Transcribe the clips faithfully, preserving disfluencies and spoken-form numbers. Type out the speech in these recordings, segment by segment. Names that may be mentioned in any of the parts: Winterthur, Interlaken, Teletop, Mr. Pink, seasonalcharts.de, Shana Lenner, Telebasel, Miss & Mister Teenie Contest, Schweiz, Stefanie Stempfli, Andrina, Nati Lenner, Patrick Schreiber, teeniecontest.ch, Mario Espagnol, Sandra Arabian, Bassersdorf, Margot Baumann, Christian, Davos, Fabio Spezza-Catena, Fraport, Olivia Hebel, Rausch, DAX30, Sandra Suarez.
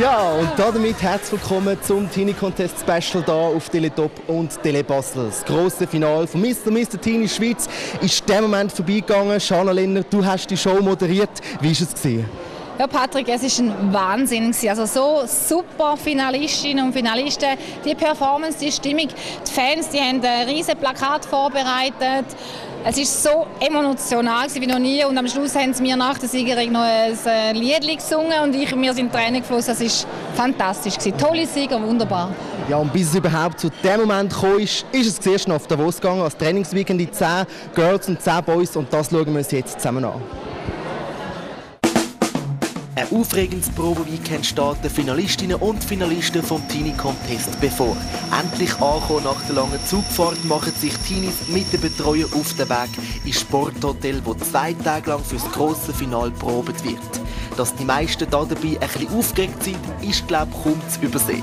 Ja, und damit herzlich willkommen zum Teenie Contest Special hier auf Teletop und Telebasel. Das grosse Finale von Mister Mister Teenie Schweiz ist in diesem Moment vorbeigegangen. Shana Lenner, du hast die Show moderiert. Wie war es gewesen? Ja, Patrick, es ist ein Wahnsinn. Also so super Finalistinnen und Finalisten. Die Performance, die Stimmung, die Fans, die haben ein riesen Plakat vorbereitet. Es war so emotional wie noch nie und am Schluss haben sie mir nach der Siegerehrung noch ein Lied gesungen und ich, mir sind Tränen geflossen. Es war fantastisch. Tolle Sieger, wunderbar. Ja, und bis es überhaupt zu dem Moment gekommen ist, ist es zuerst nach Davos gegangen, als Trainingsweekend in zehn Girls und zehn Boys, und das schauen wir uns jetzt zusammen an. Ein aufregendes Probeweekend steht den Finalistinnen und Finalisten vom Teenie Contest bevor. Endlich angekommen nach der langen Zugfahrt machen sich Teenies mit den Betreuern auf den Weg ins Sporthotel, wo zwei Tage lang für das grosse Finale probiert wird. Dass die meisten da dabei ein bisschen aufgeregt sind, ist, glaube ich, kaum zu übersehen.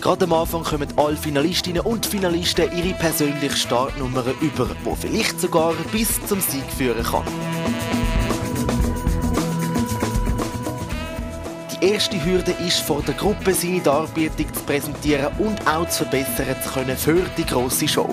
Gerade am Anfang kommen alle Finalistinnen und Finalisten ihre persönliche Startnummer über, die vielleicht sogar bis zum Sieg führen kann. Die erste Hürde ist, vor der Gruppe seine Darbietung zu präsentieren und auch zu verbessern zu können für die grosse Show.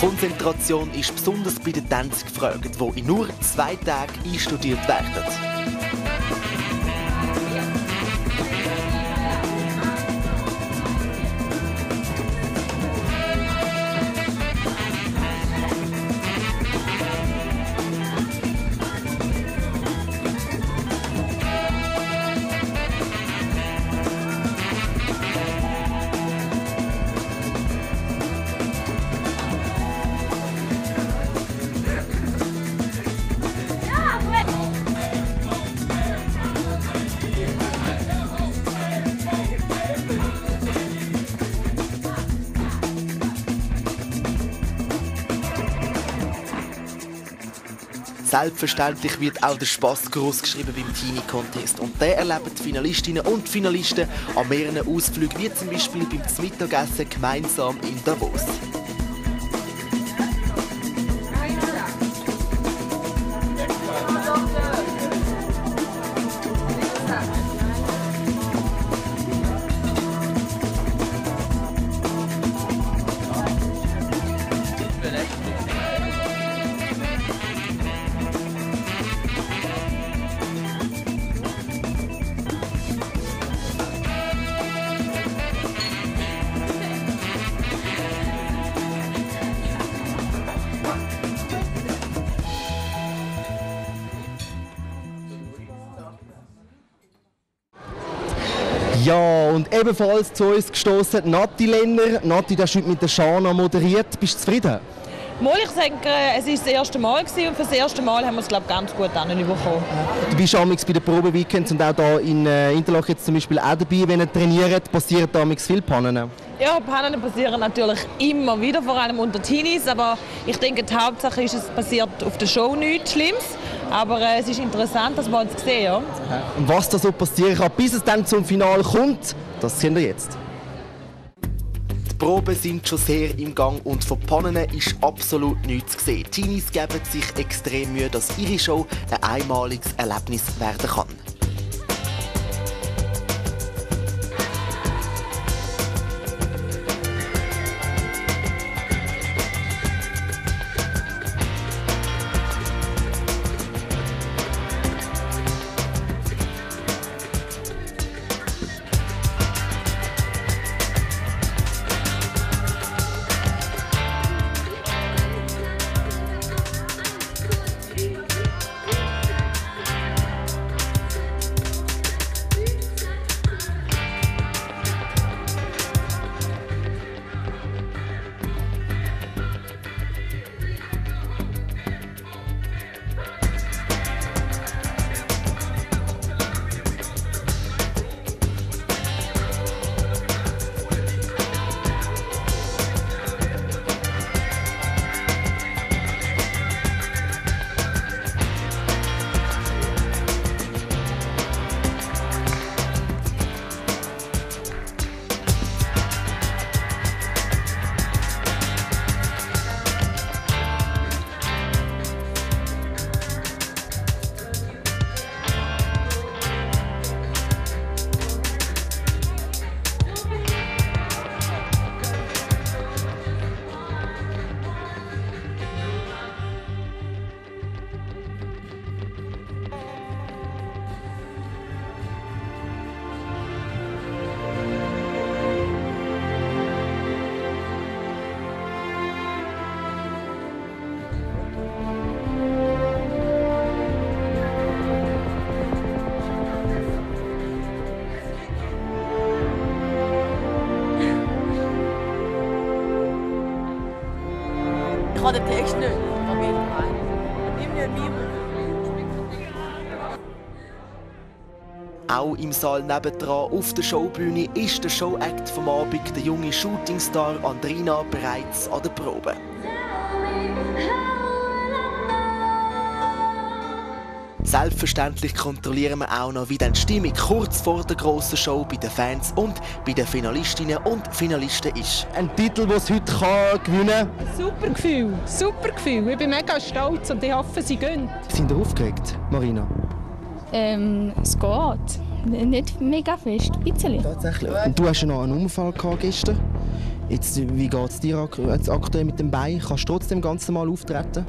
Konzentration ist besonders bei den Tänzen gefragt, die in nur zwei Tagen einstudiert werden. Selbstverständlich wird auch der Spass groß geschrieben beim Teenie-Contest. Und den erleben die Finalistinnen und Finalisten an mehreren Ausflügen, wie zum Beispiel beim Mittagessen gemeinsam in Davos. Ja, und ebenfalls zu uns gestoßen Nati Lenner. Nati, du hast heute mit der Shana moderiert. Bist du zufrieden? Mal, ich denke, es war das erste Mal und für das erste Mal haben wir es, glaube ich, ganz gut hinbekommen. Du bist amigs bei den Probeweekends und auch hier in Interlaken jetzt zum Beispiel auch dabei. Wenn ihr trainiert, passieren da amigs viele Pannen? Ja, Pannen passieren natürlich immer wieder, vor allem unter Teenies. Aber ich denke, die Hauptsache ist, es passiert auf der Show nichts Schlimmes. Aber äh, es ist interessant, dass wir uns sehen. Ja? Und was da so passieren kann, bis es dann zum Finale kommt, das sehen wir jetzt. Die Proben sind schon sehr im Gang und von Pannen ist absolut nichts zu sehen. Teenies geben sich extrem Mühe, dass ihre Show ein einmaliges Erlebnis werden kann. rechnen, auf jeden Fall. In der Bibel. Auch im Saal nebendran auf der Showbühne ist der Show-Act vom Abend, der junge Shootingstar Andrina, bereits an der Probe. Selbstverständlich kontrollieren wir auch noch, wie die Stimmung kurz vor der grossen Show bei den Fans und bei den Finalistinnen und Finalisten ist. Ein Titel, den es heute gewinnen kann. Super Gefühl, super Gefühl. Ich bin mega stolz und ich hoffe, sie gehen. Sind Sie aufgeregt, Marina? Ähm, es geht. Nicht mega fest, ein bisschen. Tatsächlich. Und du hast ja noch einen Unfall gehabt gestern. Jetzt, wie geht es dir jetzt aktuell mit dem Bein? Kannst du trotzdem ganz normal auftreten?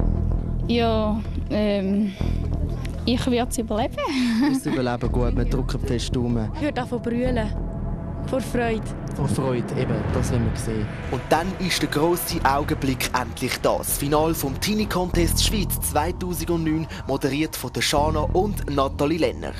Ja, ähm... ich würde es überleben. Das Überleben, gut, wir drücken fest Daumen. Ich würde davon brüllen. Vor Freude. Vor Freude, eben, das wollen wir sehen. Und dann ist der grosse Augenblick endlich da. Das Finale vom Teenie Contest Schweiz zweitausendneun, moderiert von Shana und Nati Lenner.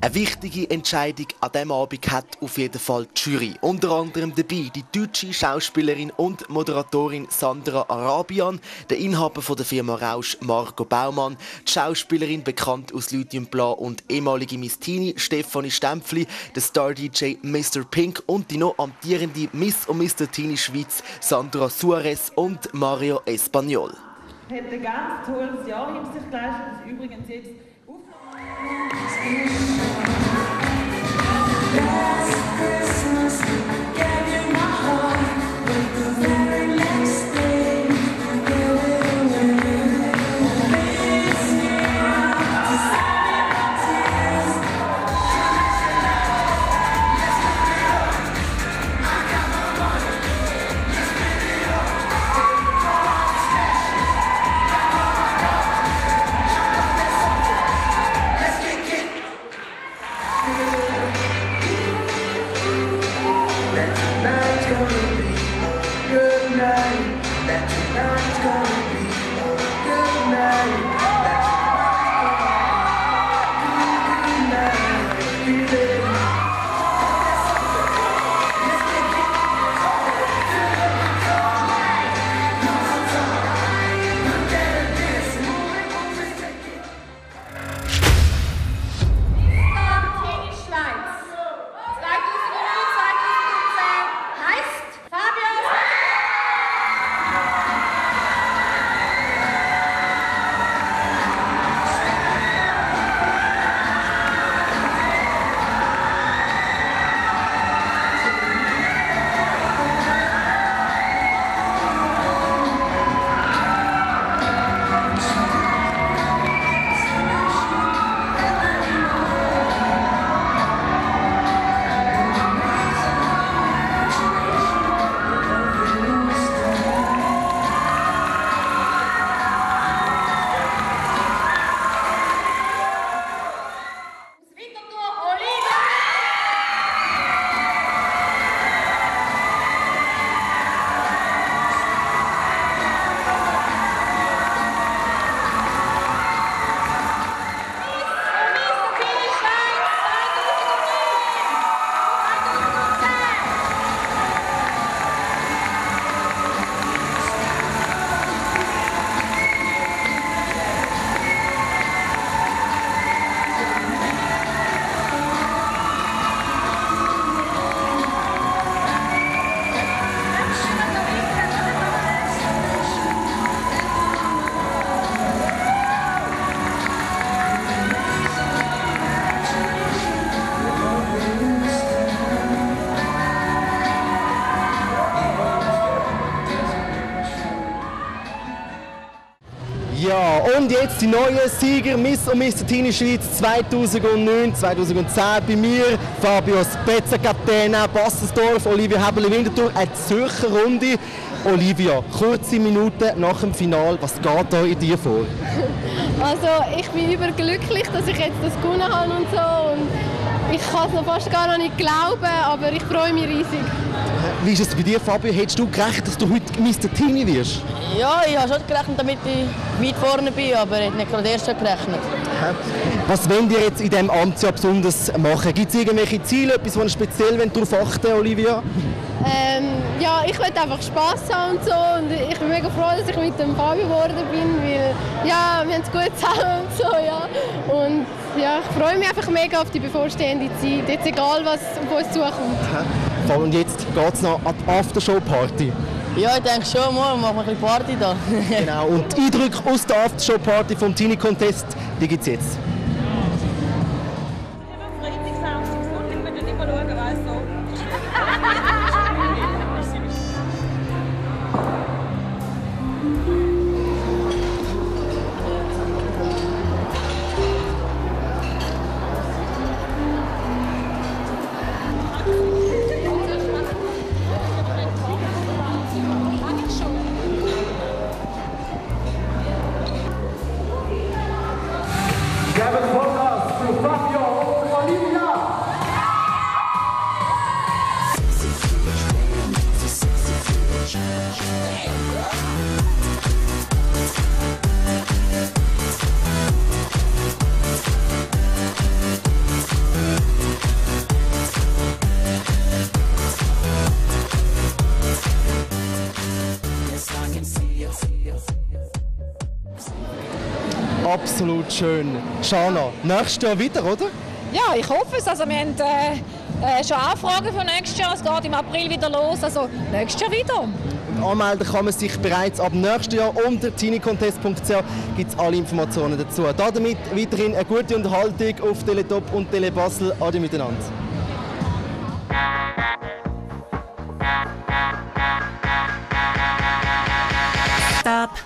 Eine wichtige Entscheidung an diesem Abend hat auf jeden Fall die Jury. Unter anderem dabei die deutsche Schauspielerin und Moderatorin Sandra Arabian, der Inhaber von der Firma Rausch Margot Baumann, die Schauspielerin bekannt aus Lütjen Blau und ehemalige Miss Teenie Stefanie Stempfli, der Star-D J Mister Pink und die noch amtierende Miss und Mister Teenie Schweiz Sandra Suarez und Mario Espagnol. Ich hätte ein ganz tolles Jahr hinter sich geleistet, das übrigens jetzt Und jetzt die neuen Sieger Miss und Mister Teenie Schweiz zweitausendneun zweitausendzehn bei mir, Fabio Spezza-Catena, Bassersdorf, Olivia Hebel in Winterthur, eine Zürcher Runde. Olivia, kurze Minuten nach dem Finale, was geht da in dir vor? Also ich bin überglücklich, dass ich jetzt das gewonnen habe und so. Und ich kann es noch fast gar noch nicht glauben, aber ich freue mich riesig. Wie ist es bei dir, Fabio? Hättest du gerechnet, dass du heute Mister Teenie wirst? Ja, ich habe schon gerechnet, damit ich weit vorne bin, aber ich habe nicht gerade erst gerechnet. Was wollen ihr jetzt in diesem Amt ja besonders machen? Gibt es irgendwelche Ziele, etwas, was ihr speziell darauf achten wollt, Olivia? Ähm, ja, ich wollte einfach Spass haben und so. Und ich bin mega froh, dass ich mit dem Fabio geworden bin, weil ja, wir haben es gut zusammen und so, ja. Und ja, ich freue mich einfach mega auf die bevorstehende Zeit, jetzt egal, was auf uns zukommt. Und jetzt geht es noch an die Aftershow-Party. Ja, ich denke schon, morgen machen wir ein bisschen Party da. Genau, und die Eindrücke aus der Aftershow-Party vom Teenie-Contest, die gibt es jetzt. Absolut schön. Shana, nächstes Jahr wieder, oder? Ja, ich hoffe es. Also, wir haben äh, äh, schon Anfragen für nächstes Jahr. Es geht im April wieder los. Also nächstes Jahr wieder. Anmelden kann man sich bereits ab nächstes Jahr unter teenycontest punkt c h gibt es alle Informationen dazu. Damit weiterhin eine gute Unterhaltung auf Teletop und Telebasel. Ade miteinander. Stop.